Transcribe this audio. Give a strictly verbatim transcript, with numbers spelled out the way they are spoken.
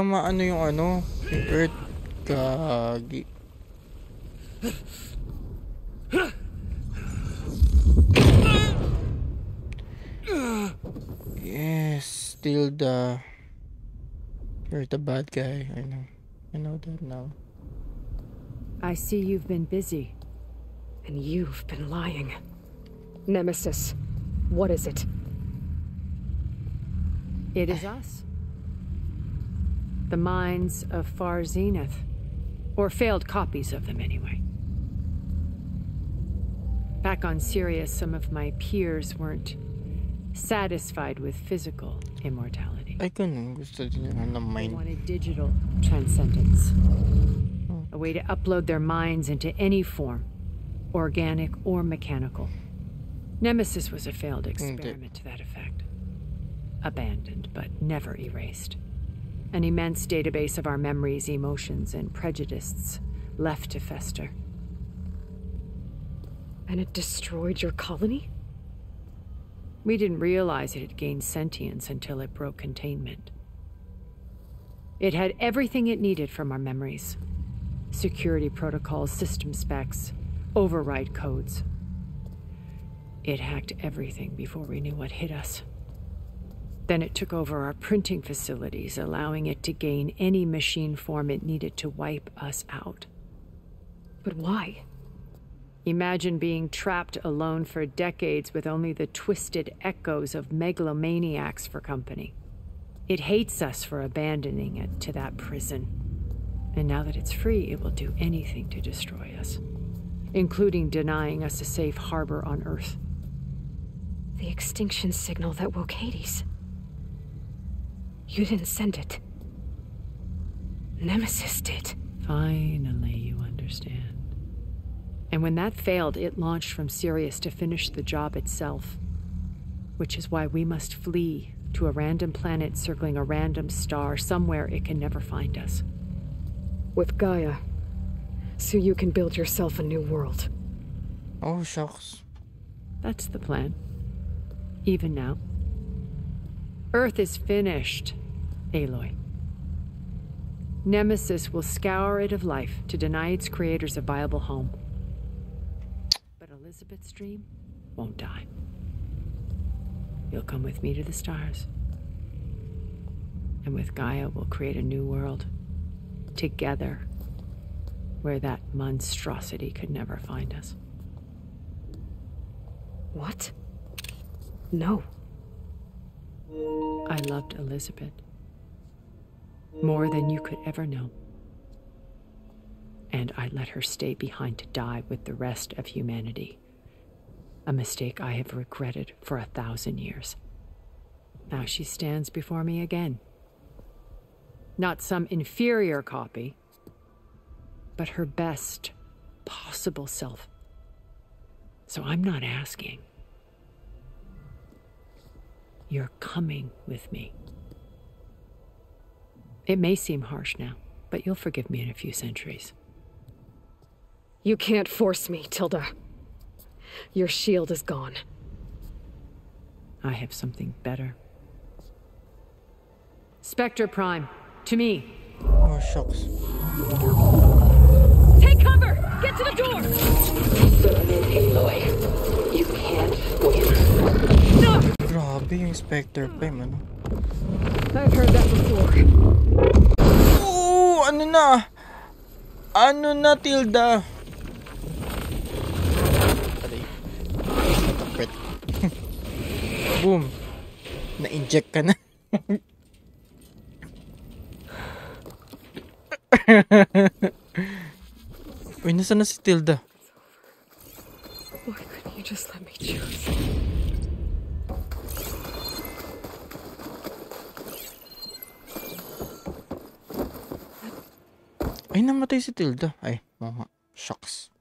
Tama ano yung ano? Yung Earth Gagi. Yes, Tilda. You're the bad guy. I know. I know that now. I see you've been busy. And you've been lying. Nemesis, what is it? It is us. The minds of Far Zenith. Or failed copies of them, anyway. Back on Sirius, some of my peers weren't satisfied with physical immortality. I wanted digital transcendence. A way to upload their minds into any form, organic or mechanical. Nemesis was a failed experiment to that effect. Abandoned, but never erased. An immense database of our memories, emotions, and prejudices left to fester. And it destroyed your colony? We didn't realize it had gained sentience until it broke containment. It had everything it needed from our memories. Security protocols, system specs, override codes. It hacked everything before we knew what hit us. Then it took over our printing facilities, allowing it to gain any machine form it needed to wipe us out. But why? Imagine being trapped alone for decades with only the twisted echoes of megalomaniacs for company. It hates us for abandoning it to that prison. And now that it's free, it will do anything to destroy us, including denying us a safe harbor on Earth. The extinction signal that woke Hades. You didn't send it. Nemesis did. Finally, you understand. And when that failed, it launched from Sirius to finish the job itself. Which is why we must flee to a random planet circling a random star, somewhere it can never find us. With Gaia. So you can build yourself a new world. Oh, shucks. That's the plan. Even now. Earth is finished, Aloy. Nemesis will scour it of life to deny its creators a viable home. Elizabeth's dream won't die. You'll come with me to the stars. And with Gaia, we'll create a new world. Together. Where that monstrosity could never find us. What? No. I loved Elizabeth. More than you could ever know. And I let her stay behind to die with the rest of humanity. A mistake I have regretted for a thousand years. Now she stands before me again. Not some inferior copy, but her best possible self. So I'm not asking. You're coming with me. It may seem harsh now, but you'll forgive me in a few centuries. You can't force me, Tilda. Your shield is gone. I have something better. Spectre Prime, to me. Oh, shucks. Take cover! Get to the door! Summon Aloy. You can't win. No! Grabe yung Spectre Prime, ano? I've heard that before. Oh, ano na? Ano na, Tilda? Boom. Na-inject ka na. Uy, nasa na si Tilda? Why couldn't you just let me choose? Ay, namatay si Tilda. Ay, mama. Shocks.